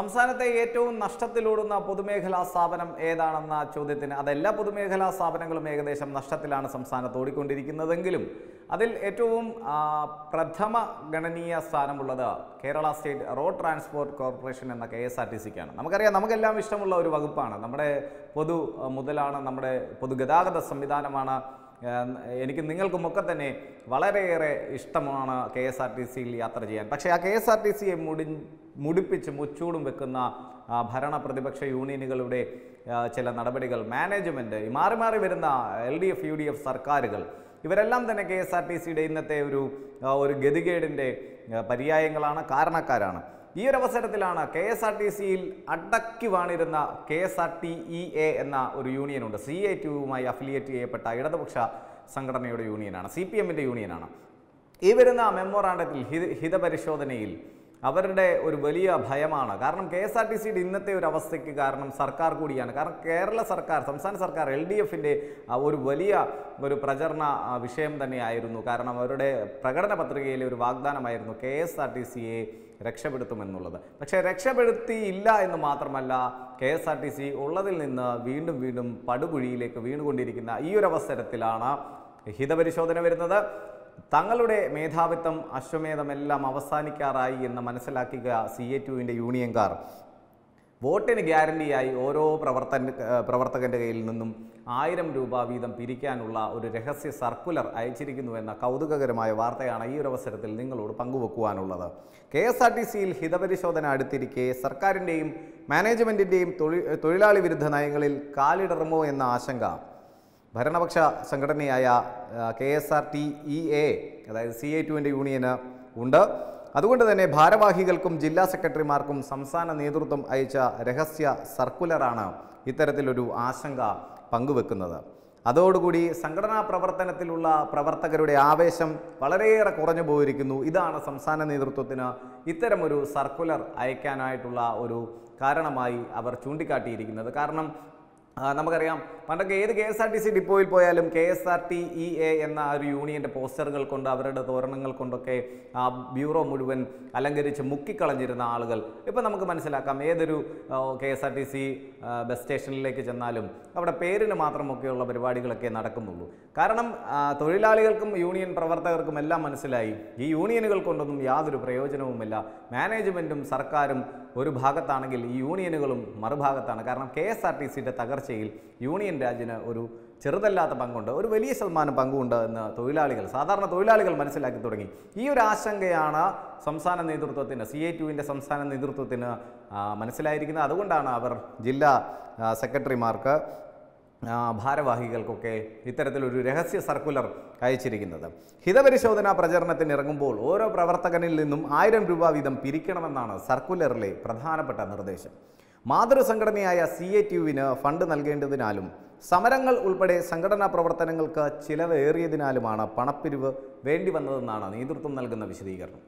സംസ്ഥാനത്തെ ഏറ്റവും നഷ്ടത്തിലോടുന്ന പൊതുമേഖലാ സ്ഥാപനം ഏതാണെന്ന ചോദ്യത്തിന് അതെല്ലാ പൊതുമേഖലാ സ്ഥാപനങ്ങളും ഏകദേശം നഷ്ടത്തിലാണ് സംസ്ഥാനത്ത് ഓടിക്കൊണ്ടിരിക്കുന്നതെങ്കിലും അതിൽ ഏറ്റവും പ്രഥമ ഗണനീയ സ്ഥാനമുള്ളത് Kerala state road transport corporation എന്ന KSRTCക്കാണ്. നമുക്കറിയാം നമുക്കെല്ലാം ഇഷ്ടമുള്ള ഒരു വകുപ്പാണ്, നമ്മുടെ പൊതു മുതലാണ്, നമ്മുടെ പൊതുഗതാഗത സംവിധാനമാണ്. എനിക്ക് നിങ്ങൾക്കുമൊക്കെ തന്നെ വളരെയേറെ ഇഷ്ടമാണ് KSRTCയിൽ യാത്ര ചെയ്യാൻ. പക്ഷേ ആ KSRTCയെ മുടിപ്പിച്ച് മുച്ചൂടും വെക്കുന്ന ഭരണ പ്രതിപക്ഷ യൂണിയനുകളുടെ ചില നടപടികൾ, മാനേജ്മെൻറ്റ്, മാറി മാറി വരുന്ന LDF UDF സർക്കാരുകൾ, ഇവരെല്ലാം തന്നെ KSRTCയുടെ ഇന്നത്തെ ഒരു ഗതികേടിൻ്റെ പര്യായങ്ങളാണ്, കാരണക്കാരാണ്. ഈ ഒരു അവസരത്തിലാണ് KSRTCയിൽ അടക്കി വാണിരുന്ന KSRTEA എന്ന ഒരു യൂണിയനുണ്ട്. CA2മായി അഫിലിയേറ്റ് ചെയ്യപ്പെട്ട ഇടതുപക്ഷ സംഘടനയുടെ യൂണിയനാണ്, CPMൻ്റെ യൂണിയനാണ്. ഈ വരുന്ന മെമ്മോറാണ്ടത്തിൽ ഹിതപരിശോധനയിൽ അവരുടെ ഒരു വലിയ ഭയമാണ്. കാരണം KSRTCയുടെ ഇന്നത്തെ ഒരു അവസ്ഥയ്ക്ക് കാരണം സർക്കാർ കൂടിയാണ്. കാരണം കേരള സർക്കാർ, സംസ്ഥാന സർക്കാർ LDFൻ്റെ ഒരു വലിയ ഒരു പ്രചരണ വിഷയം തന്നെയായിരുന്നു. കാരണം അവരുടെ പ്രകടന പത്രികയിലെ ഒരു വാഗ്ദാനമായിരുന്നു KSRTCയെ രക്ഷപ്പെടുത്തുമെന്നുള്ളത്. പക്ഷേ രക്ഷപ്പെടുത്തിയില്ല എന്ന് മാത്രമല്ല, KSRTC ഉള്ളതിൽ നിന്ന് വീണ്ടും വീണ്ടും പടുകുഴിയിലേക്ക് വീണുകൊണ്ടിരിക്കുന്ന ഈ ഒരു അവസരത്തിലാണ് ഹിതപരിശോധന വരുന്നത്. തങ്ങളുടെ മേധാവിത്വം അശ്വമേധമെല്ലാം അവസാനിക്കാറായി എന്ന് മനസ്സിലാക്കിയ CA2ൻ്റെ യൂണിയൻകാർ വോട്ടിന് ഗ്യാരണ്ടിയായി ഓരോ പ്രവർത്തകൻ്റെ കയ്യിൽ നിന്നും ₹1000 വീതം പിരിക്കാനുള്ള ഒരു രഹസ്യ സർക്കുലർ അയച്ചിരിക്കുന്നുവെന്ന കൗതുകകരമായ വാർത്തയാണ് ഈ ഒരു അവസരത്തിൽ നിങ്ങളോട് പങ്കുവെക്കുവാനുള്ളത്. KSRTCയിൽ ഹിതപരിശോധന അടുത്തിരിക്കെ സർക്കാരിൻ്റെയും മാനേജ്മെൻറ്റിൻ്റെയും തൊഴിലാളി വിരുദ്ധ നയങ്ങളിൽ കാലിടറുമോ എന്ന ആശങ്ക ഭരണപക്ഷ സംഘടനയായ KSRTEA, അതായത് CA2ൻ്റെ യൂണിയന് ഉണ്ട്. അതുകൊണ്ട് തന്നെ ഭാരവാഹികൾക്കും ജില്ലാ സെക്രട്ടറിമാർക്കും സംസ്ഥാന നേതൃത്വം അയച്ച രഹസ്യ സർക്കുലറാണ് ഇത്തരത്തിലൊരു ആശങ്ക പങ്കുവെക്കുന്നത്. അതോടുകൂടി സംഘടനാ പ്രവർത്തനത്തിലുള്ള പ്രവർത്തകരുടെ ആവേശം വളരെയേറെ കുറഞ്ഞു പോയിരിക്കുന്നു. ഇതാണ് സംസ്ഥാന നേതൃത്വത്തിന് ഇത്തരമൊരു സർക്കുലർ അയക്കാനായിട്ടുള്ള ഒരു കാരണമായി അവർ ചൂണ്ടിക്കാട്ടിയിരിക്കുന്നത്. കാരണം നമുക്കറിയാം പണ്ടൊക്കെ ഏത് KSRTC ഡിപ്പോയിൽ പോയാലും KSRTEA എന്ന ഒരു യൂണിയൻ്റെ പോസ്റ്ററുകൾ കൊണ്ട്, അവരുടെ തോരണങ്ങൾ കൊണ്ടൊക്കെ ആ ബ്യൂറോ മുഴുവൻ അലങ്കരിച്ച് മുക്കിക്കളഞ്ഞിരുന്ന ആളുകൾ ഇപ്പോൾ നമുക്ക് മനസ്സിലാക്കാം. ഏതൊരു KSRTC ബസ് സ്റ്റേഷനിലേക്ക് ചെന്നാലും അവിടെ പേരിന് മാത്രമൊക്കെയുള്ള പരിപാടികളൊക്കെ നടക്കുന്നുള്ളൂ. കാരണം തൊഴിലാളികൾക്കും യൂണിയൻ പ്രവർത്തകർക്കും എല്ലാം മനസ്സിലായി ഈ യൂണിയനുകൾ കൊണ്ടൊന്നും യാതൊരു പ്രയോജനവുമില്ല. മാനേജ്മെൻറ്റും സർക്കാരും ഒരു ഭാഗത്താണെങ്കിൽ ഈ യൂണിയനുകളും മറുഭാഗത്താണ്. കാരണം KSRTCയുടെ തകർച്ചയിൽ യൂണിയൻ രാജിന് ഒരു ചെറുതല്ലാത്ത പങ്കുണ്ട്, ഒരു വലിയ ശതമാനം പങ്കുണ്ട് എന്ന് തൊഴിലാളികൾ, സാധാരണ തൊഴിലാളികൾ മനസ്സിലാക്കി തുടങ്ങി. ഈ ഒരു ആശങ്കയാണ് സംസ്ഥാന നേതൃത്വത്തിന്, CA2ൻ്റെ സംസ്ഥാന നേതൃത്വത്തിന് മനസ്സിലായിരിക്കുന്നത്. അതുകൊണ്ടാണ് അവർ ജില്ലാ സെക്രട്ടറിമാർക്ക്, ഭാരവാഹികൾക്കൊക്കെ ഇത്തരത്തിലൊരു രഹസ്യ സർക്കുലർ അയച്ചിരിക്കുന്നത്. ഹിതപരിശോധനാ പ്രചരണത്തിന് ഇറങ്ങുമ്പോൾ ഓരോ പ്രവർത്തകനിൽ നിന്നും ₹1000 വീതം പിരിക്കണമെന്നാണ് സർക്കുലറിലെ പ്രധാനപ്പെട്ട നിർദ്ദേശം. മാതൃസംഘടനയായ CA2ന് ഫണ്ട് നൽകേണ്ടതിനാലും സമരങ്ങൾ ഉൾപ്പെടെ സംഘടനാ പ്രവർത്തനങ്ങൾക്ക് ചിലവേറിയതിനാലുമാണ് പണപ്പിരിവ് വേണ്ടി വന്നതെന്നാണ് നേതൃത്വം നൽകുന്ന വിശദീകരണം.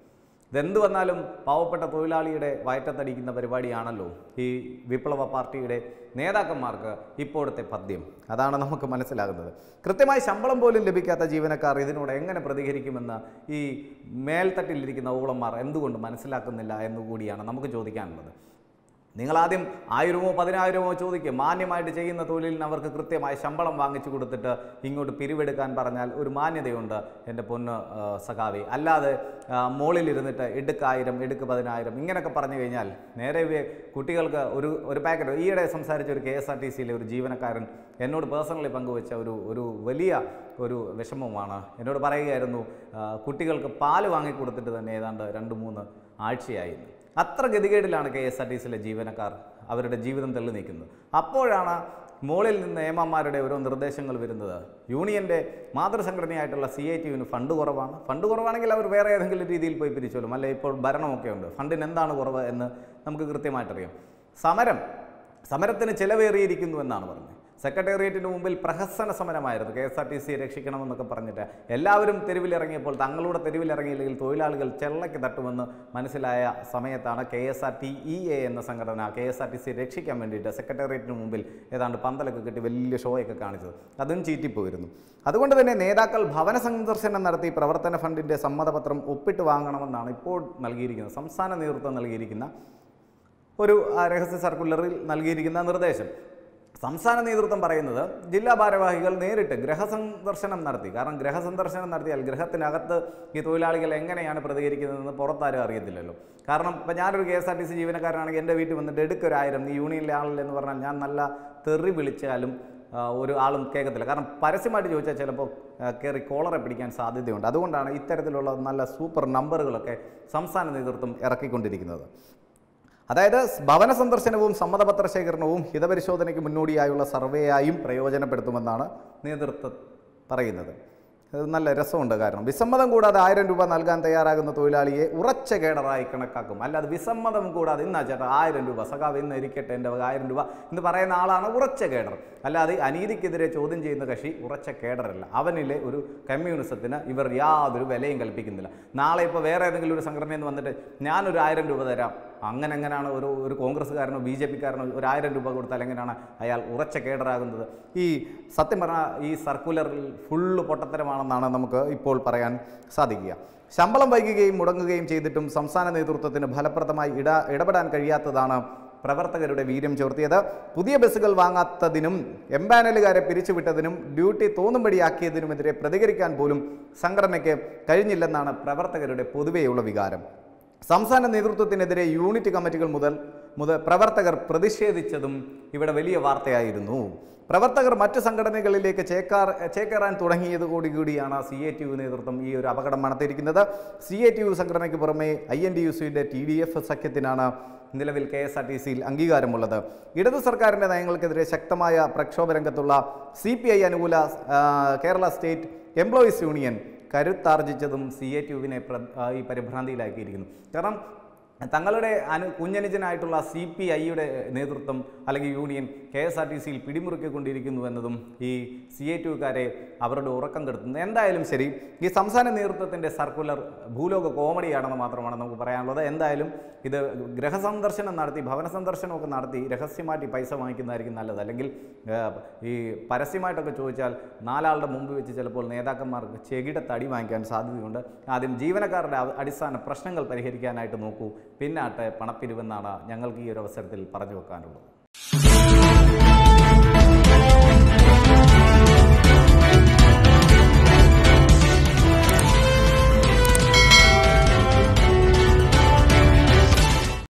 ഇതെന്തു വന്നാലും പാവപ്പെട്ട തൊഴിലാളിയുടെ വയറ്റത്തടിക്കുന്ന പരിപാടിയാണല്ലോ ഈ വിപ്ലവ പാർട്ടിയുടെ നേതാക്കന്മാർക്ക് ഇപ്പോഴത്തെ പദ്യം, അതാണ് നമുക്ക് മനസ്സിലാകുന്നത്. കൃത്യമായി ശമ്പളം പോലും ലഭിക്കാത്ത ജീവനക്കാർ ഇതിനോട് എങ്ങനെ പ്രതികരിക്കുമെന്ന് ഈ മേൽത്തട്ടിലിരിക്കുന്ന ഊളന്മാർ എന്തുകൊണ്ട് മനസ്സിലാക്കുന്നില്ല എന്നുകൂടിയാണ് നമുക്ക് ചോദിക്കാനുള്ളത്. നിങ്ങളാദ്യം ₹1000-ഓ ₹10000-ഓ ചോദിക്കുക, മാന്യമായിട്ട് ചെയ്യുന്ന തൊഴിലിന് അവർക്ക് കൃത്യമായി ശമ്പളം വാങ്ങിച്ചു കൊടുത്തിട്ട് ഇങ്ങോട്ട് പിരിവെടുക്കാൻ പറഞ്ഞാൽ ഒരു മാന്യതയുണ്ട് എൻ്റെ പൊന്ന് സഖാവി. അല്ലാതെ മോളിലിരുന്നിട്ട് എടുക്ക് 1000 എടുക്ക് 10000 ഇങ്ങനെയൊക്കെ പറഞ്ഞു കഴിഞ്ഞാൽ നേരെ കുട്ടികൾക്ക് ഒരു പാക്കറ്റ്. ഈയിടെ സംസാരിച്ച ഒരു KSRTCയിലെ ഒരു ജീവനക്കാരൻ എന്നോട് പേഴ്സണലി പങ്കുവെച്ച ഒരു വലിയ ഒരു വിഷമമാണ്. എന്നോട് പറയുകയായിരുന്നു, കുട്ടികൾക്ക് പാല് വാങ്ങിക്കൊടുത്തിട്ട് തന്നെ ഏതാണ്ട് 2-3 ആഴ്ചയായി. അത്ര ഗതികേടിലാണ് KSRTCയിലെ ജീവനക്കാർ അവരുടെ ജീവിതം തെള്ളി നീക്കുന്നത്. അപ്പോഴാണ് മുകളിൽ നിന്ന് ഏമാന്മാരുടെ ഓരോ നിർദ്ദേശങ്ങൾ വരുന്നത്. യൂണിയൻ്റെ മാതൃസംഘടനയായിട്ടുള്ള CA2ന് ഫണ്ട് കുറവാണ്, ഫണ്ട് കുറവാണെങ്കിൽ അവർ വേറെ ഏതെങ്കിലും രീതിയിൽ പോയി പിരിച്ചോളും, അല്ലെ ഇപ്പോൾ ഭരണമൊക്കെ ഉണ്ട്, ഫണ്ടിന് എന്താണ് കുറവ് എന്ന് നമുക്ക് കൃത്യമായിട്ടറിയാം. സമരത്തിന് ചിലവേറിയിരിക്കുന്നു എന്നാണ് പറഞ്ഞത്. സെക്രട്ടേറിയറ്റിന് മുമ്പിൽ പ്രഹസന സമരമായിരുന്നു KSRTCയെ രക്ഷിക്കണമെന്നൊക്കെ പറഞ്ഞിട്ട്. എല്ലാവരും തെരുവിലിറങ്ങിയപ്പോൾ തങ്ങളുടെ തെരുവിലിറങ്ങിയില്ലെങ്കിൽ തൊഴിലാളികൾ ചെള്ളയ്ക്ക് തട്ടുമെന്ന് മനസ്സിലായ സമയത്താണ് KSRTEA എന്ന സംഘടന KSRTCയെ രക്ഷിക്കാൻ വേണ്ടിയിട്ട് സെക്രട്ടേറിയറ്റിന് മുമ്പിൽ ഏതാണ്ട് പന്തലൊക്കെ കെട്ടി വലിയ ഷോയൊക്കെ കാണിച്ചത്. അതും ചീറ്റിപ്പോയിരുന്നു. അതുകൊണ്ട് തന്നെ നേതാക്കൾ ഭവന സന്ദർശനം നടത്തി പ്രവർത്തന ഫണ്ടിൻ്റെ സമ്മതപത്രം ഒപ്പിട്ട് വാങ്ങണമെന്നാണ് ഇപ്പോൾ നൽകിയിരിക്കുന്നത് സംസ്ഥാന നേതൃത്വം നൽകിയിരിക്കുന്ന Rahasya Circular Nalgirikin and Radesham. Samsana Nidrutam Paranada, Dilla Baravahigal Nerita, Grahasan Darsanam Narti, Karan Grahasan Darsan Narti, Grahatanagata, Gituila Langana and Pradirikin and the Porta Redillo. Karnam Panadu KSRTC even a Karana and David when the dedicated item, the Unilal and Varanjanala, Terribilichalum. ഒരു ആളും കേൾക്കത്തില്ല കാരണം പരസ്യമായിട്ട് ചോദിച്ചാൽ ചിലപ്പോൾ കേറി collar പിടിക്കാൻ സാധ്യതയുണ്ട് അതുകൊണ്ടാണ് ഇത്തരത്തിലുള്ള നല്ല സൂപ്പർ നമ്പറുകളൊക്കെ സംസ്ഥാന നേതൃത്വം ഇറക്കിക്കൊണ്ടിരിക്കുന്നത് അതായത് ഭവന സന്ദർശനവും സമ്മതപത്ര ശേഖരണവും ഹിതപരിശോധനയ്ക്ക് മുന്നോടിയായുള്ള സർവേയായും പ്രയോജനപ്പെടുത്തുമെന്നാണ് നേതൃത്വം പറയുന്നത് അത് നല്ല രസമുണ്ട് കാരണം വിസമ്മതം കൂടാതെ 1000 രൂപ നൽകാൻ തയ്യാറാകുന്ന തൊഴിലാളിയെ ഉറച്ച കേടറായി കണക്കാക്കും അല്ലാതെ വിസമ്മതം കൂടാതെ ഇന്നാ ചേട്ടാ 1000 രൂപ സഖാവ് ഇന്ന് ഇരിക്കട്ടെ എൻ്റെ 1000 രൂപ എന്ന് പറയുന്ന ആളാണ് ഉറച്ച കേടർ അല്ലാതെ അനീതിക്കെതിരെ ചോദ്യം ചെയ്യുന്ന കക്ഷി ഉറച്ച കേടറല്ല അവനിലെ ഒരു കമ്മ്യൂണിസത്തിന് ഇവർ യാതൊരു വിലയും കൽപ്പിക്കുന്നില്ല നാളെ ഇപ്പോൾ വേറെ ഏതെങ്കിലും ഒരു സംഘടനയിൽ വന്നിട്ട് ഞാൻ ഒരു 1000 രൂപ തരാം അങ്ങനെ എങ്ങനെയാണ് ഒരു കോൺഗ്രസ്സുകാരനോ ബിജെപിക്കാരനോ ഒരു 1000 രൂപ കൊടുത്താൽ എങ്ങനെയാണ് അയാൾ ഉറച്ച കേടറാകുന്നത് ഈ സത്യം പറഞ്ഞാൽ ഈ സർക്കുലറിൽ ഫുള്ള് പൊട്ടത്തരമാണെന്നാണ് നമുക്ക് ഇപ്പോൾ പറയാൻ സാധിക്കുക ശമ്പളം വൈകുകയും മുടങ്ങുകയും ചെയ്തിട്ടും സംസ്ഥാന നേതൃത്വത്തിന് ഫലപ്രദമായി ഇടപെടാൻ കഴിയാത്തതാണ് പ്രവർത്തകരുടെ വീര്യം ചോർത്തിയത് പുതിയ ബസ്സുകൾ വാങ്ങാത്തതിനും എംപാനലുകാരെ പിരിച്ചുവിട്ടതിനും ഡ്യൂട്ടി തോന്നുംപടിയാക്കിയതിനുമെതിരെ പ്രതികരിക്കാൻ പോലും സംഘടനയ്ക്ക് കഴിഞ്ഞില്ലെന്നാണ് പ്രവർത്തകരുടെ പൊതുവെയുള്ള വികാരം സംസ്ഥാന നേതൃത്വത്തിനെതിരെ യൂണിറ്റ് കമ്മിറ്റികൾ മുതൽ പ്രവർത്തകർ പ്രതിഷേധിച്ചതും ഇവിടെ വലിയ വാർത്തയായിരുന്നു പ്രവർത്തകർ മറ്റു സംഘടനകളിലേക്ക് ചേക്കേറാൻ തുടങ്ങിയത് കൂടിയാണ് സിഎടിയു നേതൃത്വം ഈ ഒരു അപകടം നടത്തിയിരിക്കുന്നത് സിഎടിയു സംഘടനയ്ക്ക് പുറമേ ഐഎൻടിയുസിയുടെ ടിഡിഎഫ് സഖ്യത്തിനാണ് നിലവിൽ കെഎസ്ആർടിസിയിൽ അംഗീകാരമുള്ളത് ഇടതു സർക്കാരിന്റെ നയങ്ങൾക്കെതിരെ ശക്തമായ പ്രക്ഷോഭരംഗത്തുള്ള സിപിഐ അനുകൂല കേരള സ്റ്റേറ്റ് എംപ്ലോയീസ് യൂണിയൻ കരുത്താർജിച്ചതും സിഎടിയുവിനെ ഈ പരിഭ്രാന്തിയിലാക്കിയിരിക്കുന്നു കാരണം തങ്ങളുടെ കുഞ്ഞനിജനായിട്ടുള്ള സിപിഐയുടെ നേതൃത്വം അല്ലെങ്കിൽ യൂണിയൻ കെഎസ്ആർടിസിയിൽ പിടിമുറുക്കിക്കൊണ്ടിരിക്കുന്നു എന്നതും ഈ സിഎടിയുകാരെ അവരുടെ ഉറക്കം കെടുത്തുന്നു എന്തായാലും ശരി ഈ സംസ്ഥാന നേതൃത്വത്തിന്റെ സർക്കുലർ ഭൂലോക കോമഡിയാണെന്ന് മാത്രമാണ് നമുക്ക് പറയാനുള്ളത് എന്തായാലും ഇത് ഗ്രഹസന്ദർശനം നടത്തി ഭവന സന്ദർശനമൊക്കെ നടത്തി രഹസ്യമായിട്ട് പൈസ വാങ്ങിക്കുന്നതായിരിക്കും നല്ലത് അല്ലെങ്കിൽ ഈ പരസ്യമായിട്ടൊക്കെ ചോദിച്ചാൽ നാലാളുടെ മുമ്പ് വെച്ച് ചിലപ്പോൾ നേതാക്കന്മാർക്ക് ചെകിയുടെ തടി വാങ്ങിക്കാൻ സാധ്യതയുണ്ട് ആദ്യം ജീവനക്കാരുടെ അടിസ്ഥാന പ്രശ്നങ്ങൾ പരിഹരിക്കാനായിട്ട് നോക്കൂ പിന്നാട്ടെ പണപ്പിരിവെന്നാണ് ഞങ്ങൾക്ക് ഈ ഒരു അവസരത്തിൽ പറഞ്ഞു വെക്കാനുള്ളത്